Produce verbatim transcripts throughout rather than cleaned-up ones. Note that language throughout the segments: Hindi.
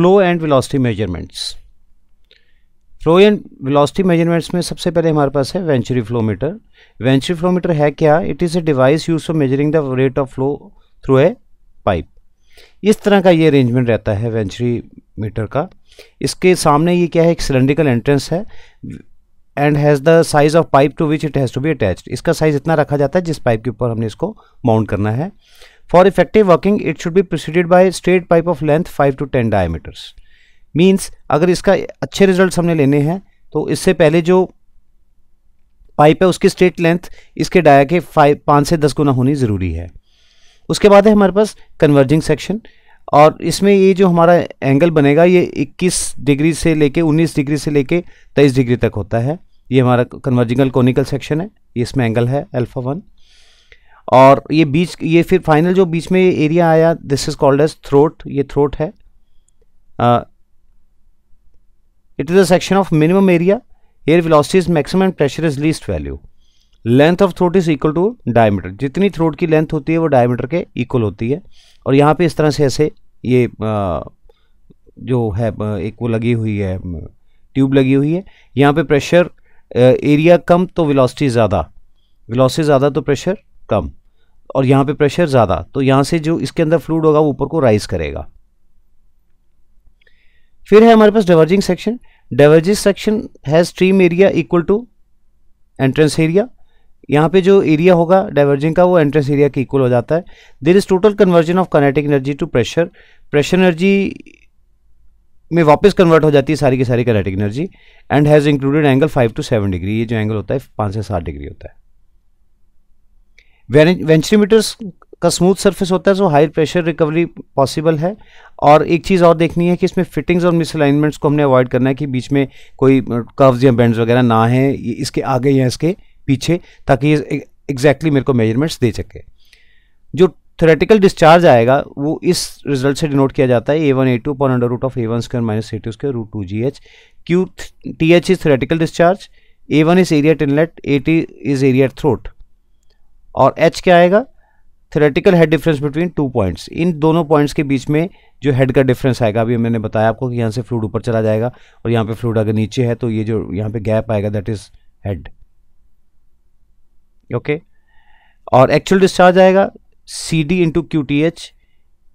Flow and velocity measurements. Flow and velocity measurements में सबसे पहले हमारे पास है venturi flow meter. Venturi flow meter है क्या? It is a device use for measuring the rate of flow through a pipe. इस तरह का ये अरेंजमेंट रहता है वेंचुरी मीटर का। इसके सामने ये क्या है, एक सिलेंड्रिकल एंट्रेंस है and has the size of pipe to which it has to be attached. इसका साइज इतना रखा जाता है जिस पाइप के ऊपर हमने इसको माउंट करना है। For effective working it should be preceded by straight pipe of length five to ten diameters. Means अगर इसका अच्छे रिजल्ट हमने लेने हैं तो इससे पहले जो पाइप है उसकी स्ट्रेट लेंथ इसके डाया के फाइव पाँच से दस गुना होनी ज़रूरी है। उसके बाद है हमारे पास कन्वर्जिंग सेक्शन, और इसमें ये जो हमारा एंगल बनेगा ये इक्कीस डिग्री से लेके उन्नीस डिग्री से लेके तेईस डिग्री तक होता है। ये हमारा कन्वर्जिंगल कोनिकल सेक्शन है, ये इसमें एंगल है अल्फा वन। और ये बीच ये फिर फाइनल जो बीच में ये एरिया आया this is called as throat. ये थ्रोट है। It is a section of minimum area air velocity is maximum and pressure is least value. Length of throat is equal to diameter. जितनी थ्रोट की लेंथ होती है वो डायमीटर के इक्वल होती है। और यहाँ पे इस तरह से ऐसे ये आ, जो है एक वो लगी हुई है, ट्यूब लगी हुई है। यहाँ पे प्रेशर एरिया कम तो वेलोसिटी ज़्यादा, वेलोसिटी ज़्यादा तो प्रेशर कम, और यहाँ पे प्रेशर ज़्यादा तो यहाँ से जो इसके अंदर फ्लूइड होगा वो ऊपर को राइज करेगा। फिर है हमारे पास diverging section. Diverging section has stream area equal to entrance area. यहाँ पे जो एरिया होगा डाइवर्जिंग का वो एंट्रेंस एरिया के इक्वल हो जाता है। There is total conversion of kinetic energy to pressure. Pressure energy में वापस कन्वर्ट हो जाती है सारी की सारी kinetic energy and has included angle five to seven degree. ये जो एंगल होता है पाँच से सात डिग्री होता है। वेंचुरीमीटर्स का स्मूथ सरफेस होता है so high pressure recovery possible है। और एक चीज़ और देखनी है कि इसमें फिटिंग्स और मिसअलाइनमेंट्स को हमने अवॉइड करना है कि बीच में कोई कर्व्स या बेंड्स वगैरह ना हैं इसके आगे या इसके पीछे, ताकि एग्जैक्टली मेरे को मेजरमेंट्स दे सके। जो थ्योरेटिकल डिस्चार्ज आएगा वो इस रिजल्ट से डिनोट किया जाता है A one A two upon under root of A one square minus A two square root two ji H. Q T H is theoretical discharge, A one is area at inlet, A T is area at throat, और एच क्या आएगा, theoretical head difference between two points. इन दोनों पॉइंट्स के बीच में जो हेड का डिफरेंस आएगा, अभी मैंने बताया आपको कि यहाँ से फ्लूइड ऊपर चला जाएगा और यहाँ पर फ्लूइड अगर नीचे है तो ये जो यहाँ पर गैप आएगा that is head. Okay okay. और एक्चुअल डिस्चार्ज आएगा C D into Q T H.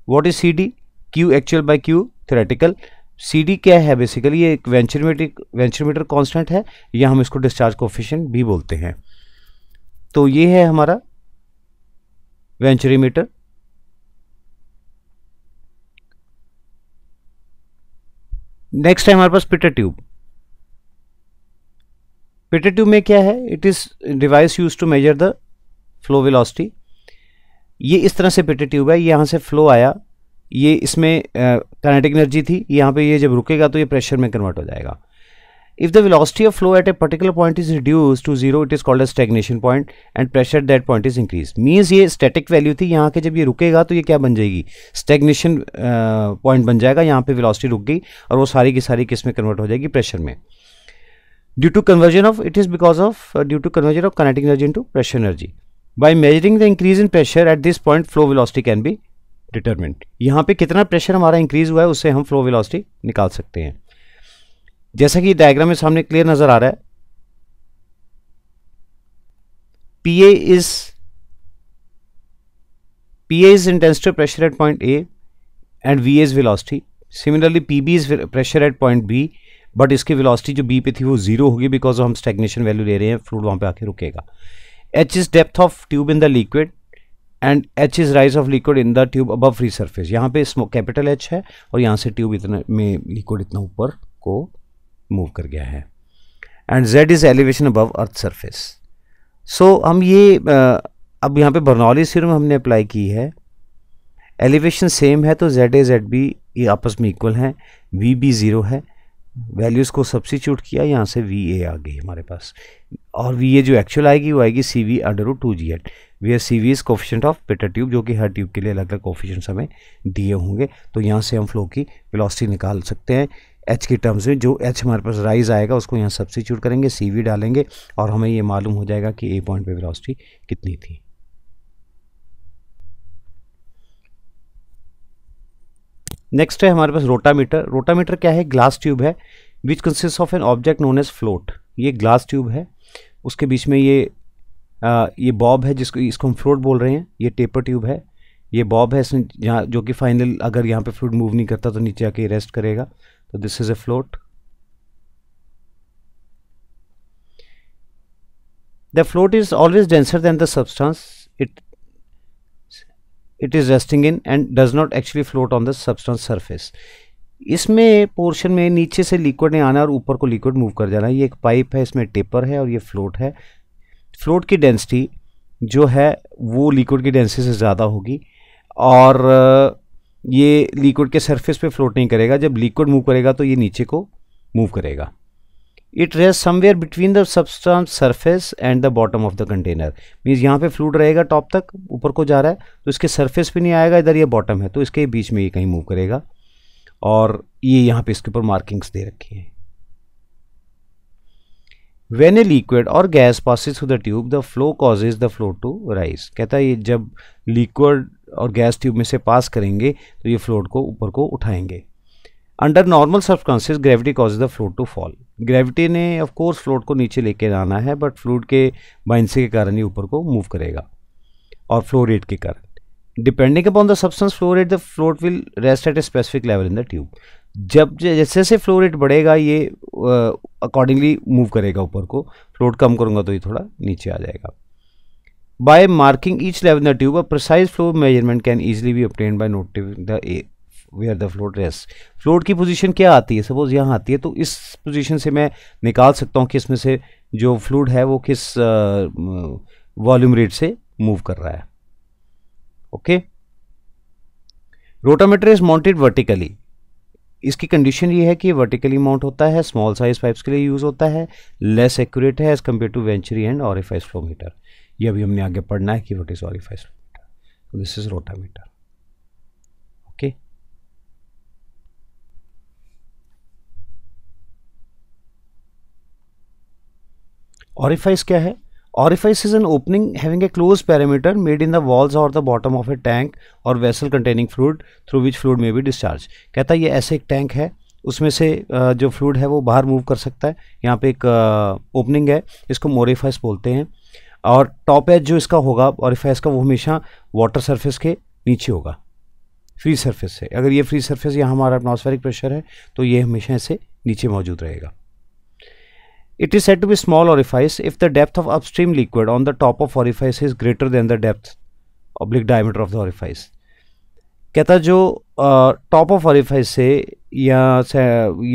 What is C D? Q actual by Q theoretical. C D क्या है बेसिकली? ये एक वेंचुरीमीटर वेंचुरीमीटर कांस्टेंट है, या हम इसको डिस्चार्ज कोफिशिएंट भी बोलते हैं। तो ये है हमारा वेंचुरीमीटर। नेक्स्ट है हमारे पास पिटट ट्यूब। पिटट ट्यूब में क्या है? It is device use to measure the flow velocity. ये इस तरह से पिटट ट्यूब है। यहाँ से फ्लो आया, ये इसमें काइनेटिक एनर्जी थी, यहाँ पे ये जब रुकेगा तो ये प्रेशर में कन्वर्ट हो जाएगा। If the velocity of flow at a particular point is reduce to zero it is called a stagnation point and pressure that point is increase. Means ये स्टैटिक वैल्यू थी, यहाँ के जब ये रुकेगा तो ये क्या बन जाएगी, स्टेगनेशन पॉइंट बन जाएगा। यहाँ पे वेलोसिटी रुक गई और वो सारी की सारी किस में कन्वर्ट हो जाएगी, प्रेशर में। Due to conversion of it is because of uh, due to conversion of kinetic energy into pressure energy. By measuring the increase in pressure at this point, flow velocity can be determined. यहाँ पे कितना प्रेशर हमारा इंक्रीज हुआ है उससे हम फ्लो वेलोसिटी निकाल सकते हैं, जैसा कि डायग्राम में सामने क्लियर नजर आ रहा है। P A is P A is intensity pressure at point A and V is velocity. Similarly P B is pressure at point B, but इसकी वेलोसिटी जो बी पे थी वो जीरो होगी बिकॉज हम स्टैग्नेशन वैल्यू ले रहे हैं, फ्लूइड वहाँ पे आके रुकेगा। H is depth of tube in the liquid and H is rise of liquid in the tube above free surface. यहाँ पे स्मॉल कैपिटल एच है और यहाँ से ट्यूब इतना में लिक्विड इतना ऊपर को मूव कर गया है। And Z is elevation above earth surface. So हम ये आ, अब यहाँ पे बर्नौली थ्योरम हमने अप्लाई की है। एलिवेशन सेम है तो जेड ए जेड बी ये आपस में इक्वल हैं, वी बी ज़ीरो है। वैल्यूज़ को सब्सिट्यूट किया, यहाँ से वी ए आ गई हमारे पास, और वी ए जो एक्चुअल आएगी वो आएगी C V under root two G H, where C V is coefficient of pitot tube, जो कि हर ट्यूब के लिए अलग अलग कोफिशिएंट्स हमें दिए होंगे। तो यहाँ से हम फ्लो की वेलोसिटी निकाल सकते हैं एच के टर्म्स में। जो एच हमारे पास राइज आएगा उसको यहाँ सब्सिट्यूट करेंगे, सी वी डालेंगे, और हमें ये मालूम हो जाएगा कि ए पॉइंट पे वेलोसिटी कितनी थी। नेक्स्ट है हमारे पास रोटामीटर। रोटामीटर क्या है? ग्लास ट्यूब है which consist of an object known as float. ये ग्लास ट्यूब है, उसके बीच में ये आ, ये बॉब है जिसको इसको हम फ्लोट बोल रहे हैं। ये टेपर ट्यूब है, ये बॉब है इसमें जहाँ जो कि फाइनल अगर यहाँ पे फ्लूइड मूव नहीं करता तो नीचे आके रेस्ट करेगा, तो this is a float. The float is always denser than the substance it it is resting in and does not actually float on the substance surface. इसमें पोर्शन में नीचे से लिक्विड ने आना और ऊपर को लिक्विड मूव कर जाना। ये एक पाइप है, इसमें टेपर है और ये फ्लोट है। फ्लोट की डेंसिटी जो है वो लिक्विड की डेंसिटी से ज़्यादा होगी और ये लिक्विड के सरफेस पे फ्लोट नहीं करेगा। जब लिक्विड मूव करेगा तो ये नीचे को मूव करेगा। It rest somewhere between the substance surface and the bottom of the container. Means यहाँ पे फ्लूइड रहेगा टॉप तक, ऊपर को जा रहा है तो इसके सरफेस पे नहीं आएगा, इधर ये बॉटम है तो इसके बीच में ये कहीं मूव करेगा। और ये यहाँ पे इसके ऊपर मार्किंग्स दे रखी हैं। When a liquid or gas passes through the tube, the flow causes the float to rise। कहता है ये जब liquid और gas tube में से पास करेंगे तो ये float को ऊपर को उठाएंगे। Under normal circumstances, gravity causes the float to fall। Gravity ने of course float को नीचे लेके आना है, but fluid के buoyancy के कारण ये ऊपर को move करेगा और flow rate के कारण। Depending upon the substance flow rate, the float will rest at a specific level in the tube। जब जैसे जैसे फ्लो रेट बढ़ेगा ये अकॉर्डिंगली मूव करेगा ऊपर को। फ्लोट कम करूँगा तो ये थोड़ा नीचे आ जाएगा। By marking each level the tube, a precise flow measurement can easily be obtain by noting the where the float rest. Float की पोजीशन क्या आती है? सपोज यहाँ आती है तो इस पोजीशन से मैं निकाल सकता हूँ कि इसमें से जो फ्लूइड है वो किस वॉल्यूम रेट से मूव कर रहा है। Okay, rotameter is mounted vertically. इसकी कंडीशन ये है कि वर्टिकली माउंट होता है, स्मॉल साइज पाइप्स के लिए यूज़ होता है, लेस एक्यूरेट है as compare to venturi and orifice flow meter. ये अभी हमने आगे पढ़ना है कि what is orifice flow meter. This is rotameter. Okay, orifice क्या है? Orifice is an opening having a close parameter made in the walls और the bottom of a tank और vessel containing fluid through which fluid में भी डिस्चार्ज। कहता है ये ऐसे एक टैंक है, उसमें से जो फ्लूइड है वो बाहर मूव कर सकता है। यहाँ पे एक ओपनिंग है, इसको ऑरिफाइस बोलते हैं। और टॉप एज जो इसका होगा ऑरिफाइस का, वो हमेशा वाटर सर्फेस के नीचे होगा, फ्री सर्फेस से। अगर ये फ्री सर्फेस, यहाँ हमारा एटमॉस्फेरिक प्रेशर है तो ये हमेशा ऐसे नीचे मौजूद रहेगा। It is said to be small orifice if the depth of upstream liquid on the top of orifice is greater than the depth oblique diameter of the orifice। कहता जो टॉप ऑफ ऑरिफाइस से या से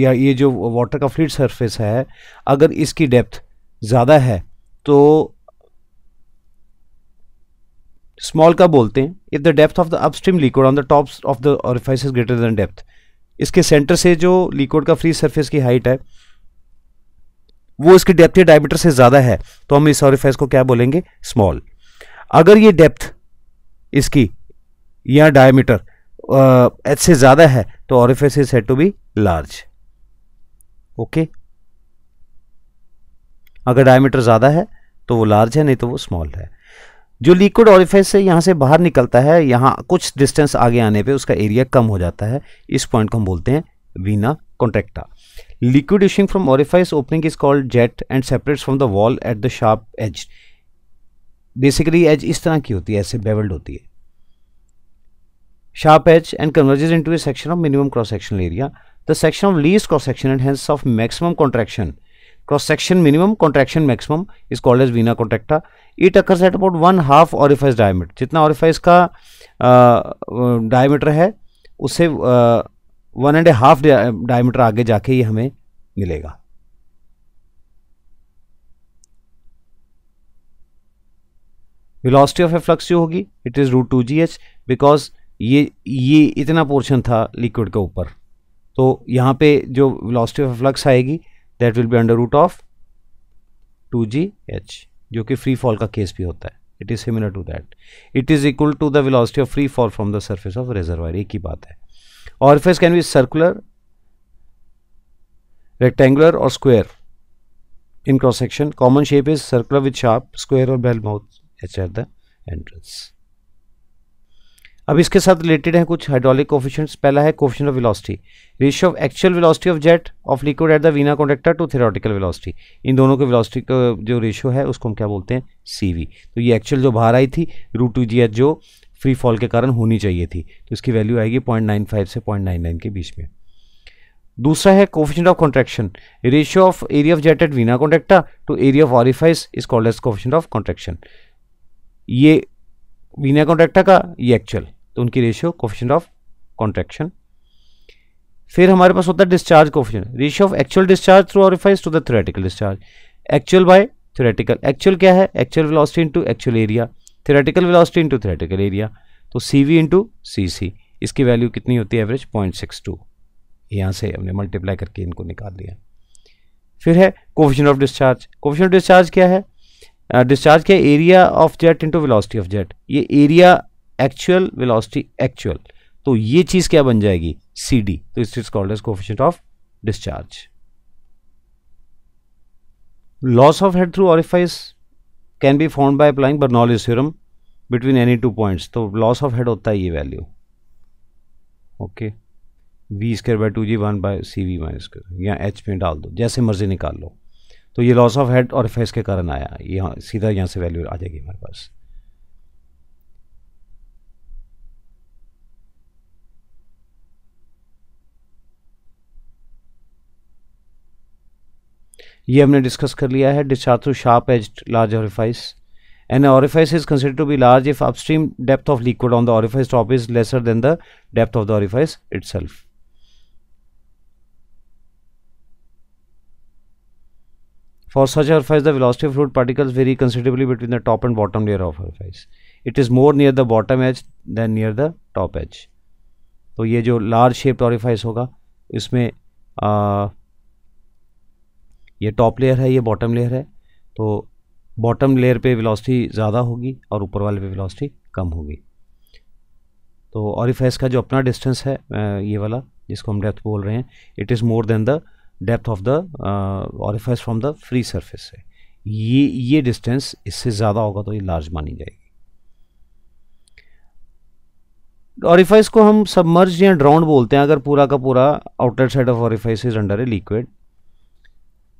या ये जो वाटर का फ्लूइड सरफेस है, अगर इसकी डेप्थ ज़्यादा है तो स्मॉल का बोलते हैं। If the depth of the upstream liquid on the top of the orifice is greater than depth, इसके सेंटर से जो लिक्विड का फ्री सरफेस की हाइट है वो इसकी डेप्थ या डायमीटर से ज़्यादा है तो हम इस ऑरिफाइस को क्या बोलेंगे? स्मॉल। अगर ये डेप्थ इसकी या डायमीटर एच से ज़्यादा है तो orifice is said to be large. Okay, अगर डायमीटर ज़्यादा है तो वो लार्ज है, नहीं तो वो स्मॉल है। जो लिक्विड ऑरिफाइस से यहाँ से बाहर निकलता है, यहाँ कुछ डिस्टेंस आगे आने पे उसका एरिया कम हो जाता है। इस पॉइंट को हम बोलते हैं Veena contracta। Liquid issuing from orifice opening is called jet and separates from the wall at the sharp edge। Basically edge इस तरह की होती है, ऐसे beveled होती है, sharp edge and converges into a section of minimum cross sectional area, the section of least cross section and hence of maximum contraction cross section minimum contraction maximum is called as vena contracta। It occurs at about one half orifice diameter। जितना orifice का diameter है उससे वन एंड हाफ डायमीटर आगे जाके ये हमें मिलेगा। वेलोसिटी ऑफ ए फ्लक्स जो होगी it is root two ji h, because ये ये इतना पोर्शन था लिक्विड के ऊपर, तो यहाँ पे जो वेलोसिटी ऑफ ए फ्लक्स आएगी that will be under root of two ji h, जो कि फ्री फॉल का केस भी होता है। It is similar to that. It is equal to the velocity of free fall from the surface of reservoir. एक ही बात है। Orifice can be circular, rectangular और square in cross section. Common shape is circular with sharp, square और bell mouth edge at the entrance. अब इसके साथ रिलेटेड है कुछ हाइड्रोलिक कोफिशिएंट्स। पहला है coefficient of velocity, ratio of actual velocity of jet of liquid at the vena contracta to theoretical velocity. इन दोनों के वेलोसिटी का जो रेशियो है उसको हम क्या बोलते हैं, सीवी। तो ये एक्चुअल जो बाहर आई थी रूट टू जी एच जो फ्री फॉल के कारण होनी चाहिए थी, तो इसकी वैल्यू आएगी पॉइंट नाइन फाइव से पॉइंट नाइन नाइन के बीच में। दूसरा है coefficient of contraction, ratio of area of jet at vena contracta to area of orifice is called as coefficient of contraction. ये वीना कॉन्ट्रैक्टा का, ये एक्चुअल, तो उनकी रेशियो कोफिशिएंट ऑफ कॉन्ट्रैक्शन। फिर हमारे पास होता है discharge coefficient, ratio of actual discharge through orifice to the theoretical discharge, actual by theoretical. Actual क्या है, actual velocity into actual area, theoretical velocity into theoretical area. तो सीवी इनटू सीसी, इसकी वैल्यू कितनी होती है एवरेज, पॉइंट सिक्स टू। यहाँ से हमने मल्टीप्लाई करके इनको निकाल लिया। फिर है coefficient of discharge, coefficient of discharge क्या है, डिस्चार्ज uh, क्या, area of jet into velocity of jet. ये एरिया एक्चुअल वेलोसिटी एक्चुअल, तो ये चीज़ क्या बन जाएगी, सीडी। तो it's called as coefficient of discharge. Loss of head through orifice can be found by applying Bernoulli's theorem between any two points. तो लॉस ऑफ हेड होता है ये value, okay, we square by to ji one by C V minus square, यहाँ एच में डाल दो, जैसे मर्जी निकाल लो। तो ये लॉस ऑफ हेड ऑरिफाइस के कारण आया, यहाँ सीधा यहाँ से वैल्यू आ जाएगी हमारे पास। ये हमने डिस्कस कर लिया है। Discharge through sharp edged large orifice, an orifice is considered to be large if upstream depth of liquid on the orifice top is lesser than the depth of the orifice itself. For such orifice, the velocity of fluid particles vary considerably between the top and bottom layer of orifice. It is more near the bottom edge than near the top edge. तो ये जो large shaped orifice होगा इसमें आ, ये top layer है, ये bottom layer है, तो bottom layer पे velocity ज़्यादा होगी और ऊपर वाले पे velocity कम होगी। तो orifice का जो अपना distance है ये वाला जिसको हम depth बोल रहे हैं, it is more than the depth of the orifice from the free surface है, ये ये डिस्टेंस इससे ज़्यादा होगा तो ये लार्ज मानी जाएगी। ऑरिफाइस को हम सबमर्ज या ड्राउंड बोलते हैं अगर पूरा का पूरा outer side of orifice is under a liquid.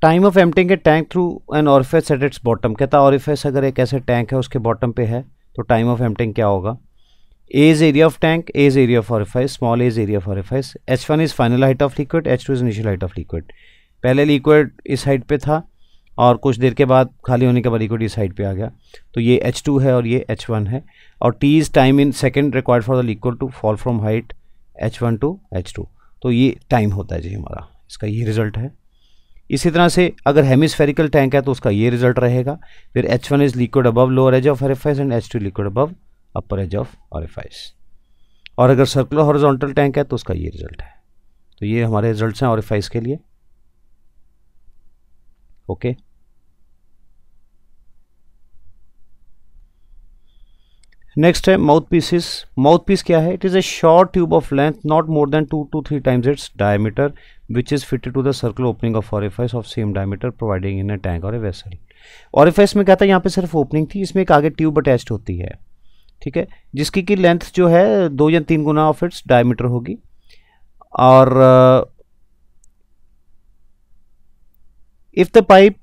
Time of emptying a tank through an orifice at its bottom, कहता है ऑरिफाइस अगर एक ऐसे टैंक है उसके बॉटम पे है तो टाइम ऑफ एम्प्टिंग क्या होगा, as area of tank, as area of orifice, small as area of orifice. H one is final height of liquid, h two is initial height of liquid. पहले लिक्विड इस हाइट पे था और कुछ देर के बाद खाली होने के बाद लिक्विड इस हाइट पे आ गया, तो ये एच टू है और ये एच वन है। और T is time in second required for the liquid to fall from height h one to h two, तो ये टाइम होता है जी हमारा, इसका ये रिजल्ट है। इसी तरह से अगर हेमिस्फेरिकल टैंक है तो उसका ये रिजल्ट रहेगा। फिर h one is liquid above lower edge of orifice and h two liquid above upper edge of orifice. और अगर सर्कुलर हॉरिजॉन्टल टैंक है तो उसका ये रिजल्ट है। तो ये हमारे रिजल्ट्स हैं ऑरिफाइस के लिए, ओके। नेक्स्ट है माउथ पीसेस। माउथ पीस क्या है, it is a short tube of length not more than two two three times its diameter which is fitted to the circular opening of orifice of same diameter providing in a tank और ए वेसल। ऑरिफाइस में क्या था, यहाँ पे सिर्फ ओपनिंग थी, इसमें एक आगे ट्यूब अटैच्ड होती है, ठीक है, जिसकी की लेंथ जो है दो या तीन गुना ऑफ इट्स डायमीटर होगी। और if the pipe,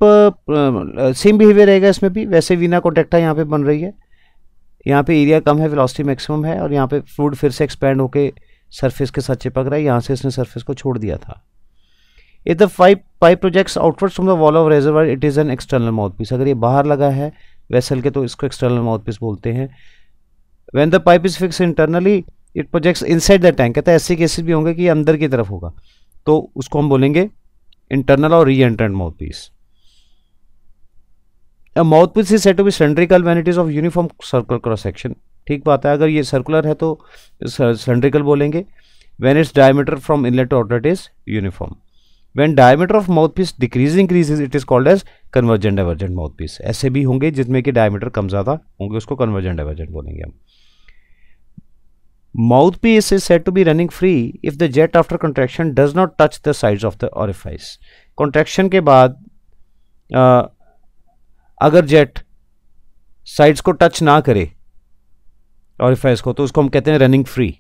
same behaviour रहेगा इसमें भी, वैसे वीना कॉन्ट्रैक्टा यहाँ पे बन रही है, यहाँ पे एरिया कम है, वेलोसिटी मैक्सिमम है, और यहाँ पे फ्लूइड फिर से एक्सपैंड होके सरफेस के साथ चिपक रहा है, यहाँ से इसने सरफेस को छोड़ दिया था। If the pipe pipe projects outwards from the wall of reservoir it is an external mouthpiece. अगर ये बाहर लगा है वेसल के तो इसको एक्सटर्नल माउथपीस बोलते हैं। When the pipe is fix internally it projects inside the tank, कहता है ऐसे केसेस भी होंगे कि अंदर की तरफ होगा, तो उसको हम बोलेंगे इंटरनल और री एंट्रेंट mouthpiece. A mouthpiece is said to be cylindrical when it is of uniform circular cross section, ठीक बात है, अगर ये सर्कुलर है तो सिलेंड्रिकल बोलेंगे। When its diameter from inlet to outlet is uniform. When diameter of mouthpiece decreases increases it is called as convergent divergent mouthpiece। ऐसे भी होंगे जिसमें कि diameter कम ज़्यादा होंगे, उसको convergent divergent बोलेंगे हम। Mouthpiece is said to be running free if the jet after contraction does not touch the sides of the orifice। Contraction के बाद अगर jet sides को touch ना करे ऑरिफाइस को, तो उसको हम कहते हैं रनिंग फ्री।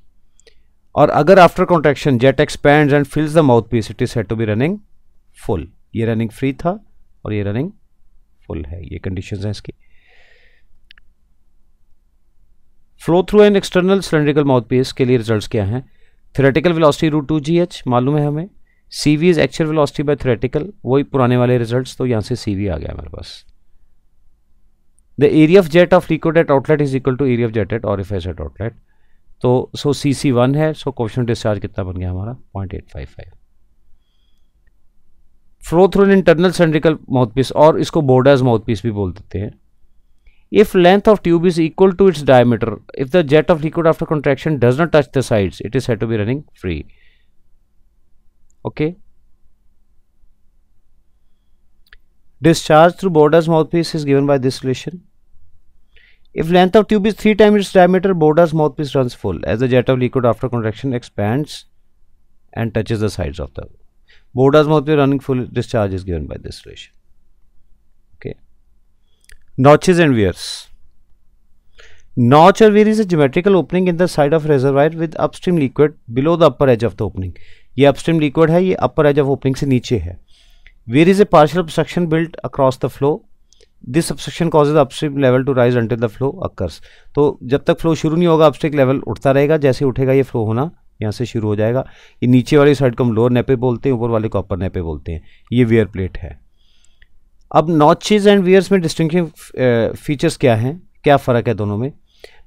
और अगर after contraction jet expands and fills the mouthpiece, it is said to be running full. ये रनिंग फ्री था और ये रनिंग फुल है, ये कंडीशंस हैं इसकी। Flow through and external cylindrical mouthpiece के लिए रिजल्ट्स क्या हैं? थ्योरेटिकल वेलोसिटी रूट टू जी एच मालूम है हमें, C V is actual velocity by theoretical, वही पुराने वाले रिजल्ट्स, तो यहाँ से सी वी आ गया हमारे पास। The area of jet of liquid at outlet is equal to area of jet at orifice at outlet, तो सो सी सी वन है, सो क्वेश्चन डिस्चार्ज कितना बन गया हमारा point eight five five. Flow through an internal cylindrical mouthpiece, और इसको बोर्डाज माउथपीस भी बोल देते हैं। If length of tube is equal to its diameter, if the jet of liquid after contraction does not touch the sides, it is said to be running free. Okay, discharge through Borda's mouthpiece is given by this relation. If length of tube is three times its diameter, Borda's mouthpiece runs full as the jet of liquid after contraction expands and touches the sides of the Borda's mouthpiece running full. Discharge is given by this relation. Okay. Notches and weirs. Notch or weir is a geometrical opening in the side of reservoir with upstream liquid below the upper edge of the opening. ये upstream liquid है, ये upper edge of opening से नीचे है. Weir is a partial obstruction built across the flow. This subsection causes upstream level to rise until the flow occurs, तो जब तक फ्लो शुरू नहीं होगा अपस्ट्रीम लेवल उठता रहेगा, जैसे उठेगा ये फ्लो होना यहाँ से शुरू हो जाएगा। ये नीचे वाली साइड को हम लोअर नेपे बोलते हैं, ऊपर वाले को अपर नेपे बोलते हैं, ये वेयर प्लेट है। अब नॉचेज एंड वेयर्स में डिस्टिंक्शन फीचर्स क्या हैं, क्या फ़र्क है दोनों में?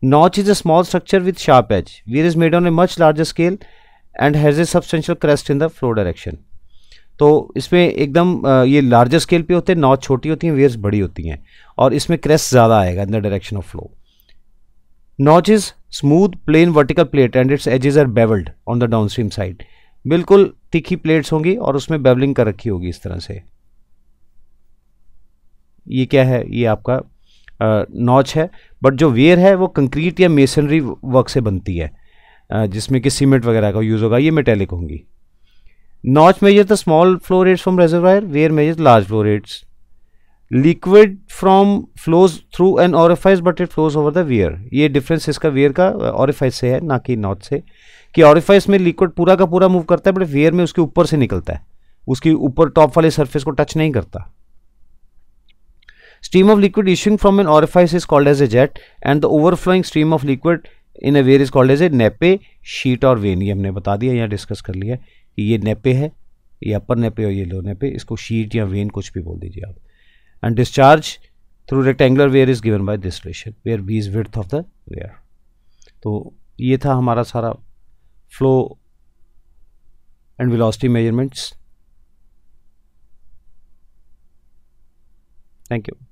Notch is a small structure with sharp edge, weir is made on a much larger scale and has a substantial crest in the flow direction. तो इसमें एकदम ये लार्जर स्केल पे होते हैं, नॉच छोटी होती हैं, वेयर्स बड़ी होती हैं, और इसमें क्रेस्ट ज़्यादा आएगा in the direction of flow. Notch is smooth plane vertical plate and its edges are bevelled on the downstream side, बिल्कुल तीखी प्लेट्स होंगी और उसमें बेवलिंग कर रखी होगी इस तरह से। ये क्या है? ये आपका नॉच है। बट जो वेयर है वो कंक्रीट या मेसनरी वर्क से बनती है, जिसमें कि सीमेंट वगैरह का यूज़ होगा, ये मेटेलिक होंगी। Notch measures the small flow rates from reservoir, weir measures large flow rates. Liquid from flows through an orifice but it flows over the weir. ये difference इसका weir का orifice से है, ना कि notch से, कि orifice में liquid पूरा का पूरा move करता है, बट weir में उसके ऊपर से निकलता है, उसकी ऊपर top वाले surface को touch नहीं करता। Stream of liquid issuing from an orifice is called as a jet and the overflowing stream of liquid in a weir is called as a nappe, sheet और vein। ये हमने बता दिया, यहाँ discuss कर लिया है। ये नेपे है, ये अपर नेपे और ये लो नेपे, इसको शीट या वेन कुछ भी बोल दीजिए आप। And discharge through rectangular weir is given by this relation, where B is width of the weir. तो ये था हमारा सारा flow and velocity measurements. Thank you.